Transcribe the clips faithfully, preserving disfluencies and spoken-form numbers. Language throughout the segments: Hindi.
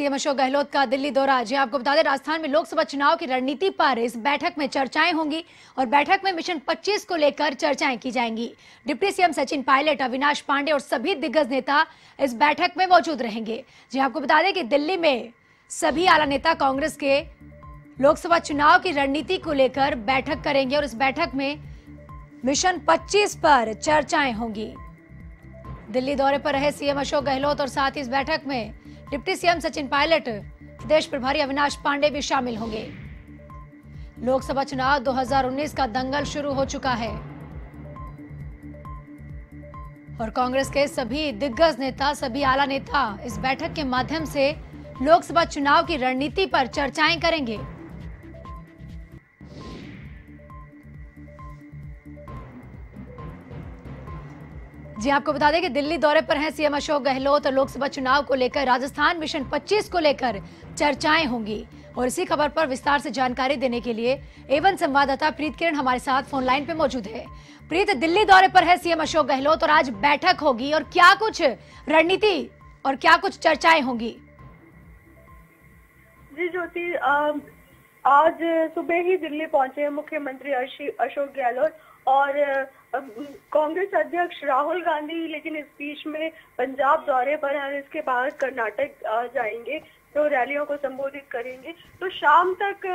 पीएम अशोक गहलोत का दिल्ली दौरा। जी आपको बता दें, राजस्थान में लोकसभा चुनाव की रणनीति पर इस बैठक में चर्चाएं होंगी और बैठक में मिशन पच्चीस को लेकर चर्चाएं की जाएंगी। डिप्टी सीएम सचिन पायलट, अविनाश पांडे और सभी दिग्गज नेता इस बैठक में मौजूद रहेंगे। जी आपको बता दें कि दिल्ली में सभी आला नेता कांग्रेस के लोकसभा चुनाव की रणनीति को लेकर बैठक करेंगे और इस बैठक में मिशन पच्चीस पर चर्चाएं होंगी। दिल्ली दौरे पर रहे सीएम अशोक गहलोत और साथ ही इस बैठक में डिप्टी सीएम सचिन पायलट, प्रदेश प्रभारी अविनाश पांडे भी शामिल होंगे। लोकसभा चुनाव दो हज़ार उन्नीस का दंगल शुरू हो चुका है और कांग्रेस के सभी दिग्गज नेता, सभी आला नेता इस बैठक के माध्यम से लोकसभा चुनाव की रणनीति पर चर्चाएं करेंगे। जी आपको बता दें कि दिल्ली दौरे पर हैं सीएम अशोक गहलोत और लोकसभा चुनाव को लेकर राजस्थान मिशन पच्चीस को लेकर चर्चाएं होंगी। और इसी खबर पर विस्तार से जानकारी देने के लिए एवन संवाददाता प्रीत किरण हमारे साथ फोन लाइन पे मौजूद है। प्रीत, दिल्ली दौरे पर है सीएम अशोक गहलोत और आज बैठक होगी और क्या कुछ रणनीति और क्या कुछ चर्चाएं होंगी? जी ज्योति, आज सुबह ही दिल्ली पहुंचे मुख्यमंत्री अशोक गहलोत और कांग्रेस अध्यक्ष राहुल गांधी, लेकिन इस बीच में पंजाब दौरे पर हैं और इसके बाद कर्नाटक जाएंगे तो रैलियों को संबोधित करेंगे। तो शाम तक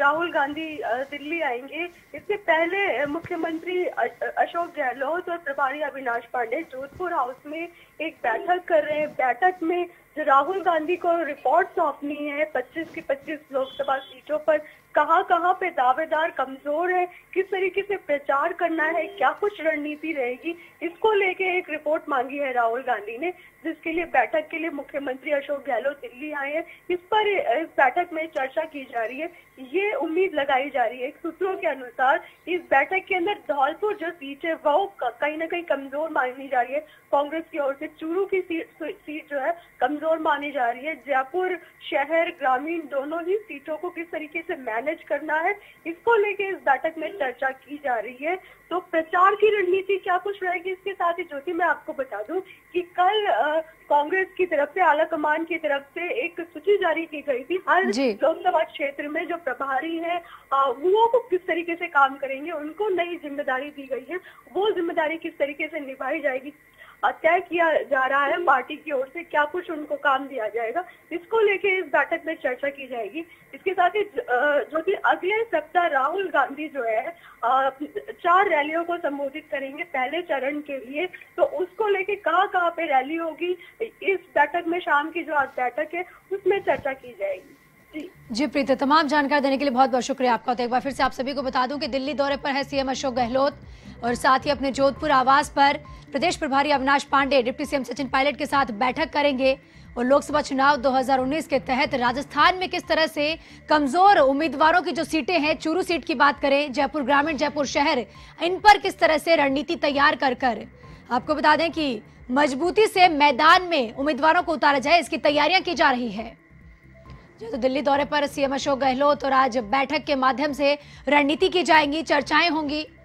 राहुल गांधी दिल्ली आएंगे। इससे पहले मुख्यमंत्री अशोक गहलोत और प्रभारी अविनाश पांडे जोधपुर हाउस में एक बैठक कर रहे हैं। बैठक में जो राहुल गांधी को रिपोर्ट सौंपनी है पच्चीस की पच्चीस लोकसभा सीटों पर, कहाँ कहाँ पे दावेदार कमजोर है, किस तरीके से प्रचार करना है, क्या कुछ रणनीति रहेगी, इसको लेके एक रिपोर्ट मांगी है राहुल गांधी ने, जिसके लिए बैठक के लिए मुख्यमंत्री अशोक गहलोत दिल्ली आए हैं। इस पर इस बैठक में चर्चा की जा रही है, ये उम्मीद लगाई जा रही है। सूत्रों के अनुसार इस बैठक के अंदर धौलपुर जो सीट है वो कहीं ना कहीं कमजोर मानी जा रही है कांग्रेस की ओर से। चूरू की सीट सीट जो है कमजोर मानी जा रही है। जयपुर शहर, ग्रामीण दोनों ही सीटों को किस तरीके से मैनेज करना है, इसको लेके इस बैठक में चर्चा की जा रही है। तो प्रचार की रणनीति क्या कुछ रहेगी, इसके साथ ही ज्योति मैं आपको बता दूं कि कल कांग्रेस की तरफ से, आला कमान की तरफ से एक सूची जारी की गई थी। हर लोकसभा क्षेत्र में जो प्रभारी है वो को किस तरीके से काम करेंगे, उनको नई जिम्मेदारी दी गई है, वो जिम्मेदारी किस तरीके से निभाई जाएगी, तय किया जा रहा है पार्टी की ओर से क्या कुछ उनको काम दिया जाएगा, इसको लेके इस बैठक में चर्चा की जाएगी। इसके साथ ही जो कि अगले सप्ताह राहुल गांधी जो है चार रैलियों को संबोधित करेंगे पहले चरण के लिए, तो उसको लेके कहाँ कहाँ पे रैली होगी, इस बैठक में शाम की जो आज बैठक है उसमें चर्चा की जाएगी। जी, जी प्रीति, तमाम जानकारी देने के लिए बहुत बहुत शुक्रिया आपका। तो एक बार फिर से आप सभी को बता दूं कि दिल्ली दौरे पर है सीएम अशोक गहलोत और साथ ही अपने जोधपुर आवास पर प्रदेश प्रभारी अविनाश पांडे डिप्टी सीएम सचिन पायलट के साथ बैठक करेंगे और लोकसभा चुनाव दो हज़ार उन्नीस के तहत राजस्थान में किस तरह से कमजोर उम्मीदवारों की जो सीटें हैं, चूरू सीट की बात करें, जयपुर ग्रामीण, जयपुर शहर, इन पर किस तरह से रणनीति तैयार कर कर आपको बता दें कि मजबूती से मैदान में उम्मीदवारों को उतारा जाए, इसकी तैयारियां की जा रही है। तो दिल्ली दौरे पर सीएम अशोक गहलोत और आज बैठक के माध्यम से रणनीति की जाएंगी, चर्चाएं होंगी।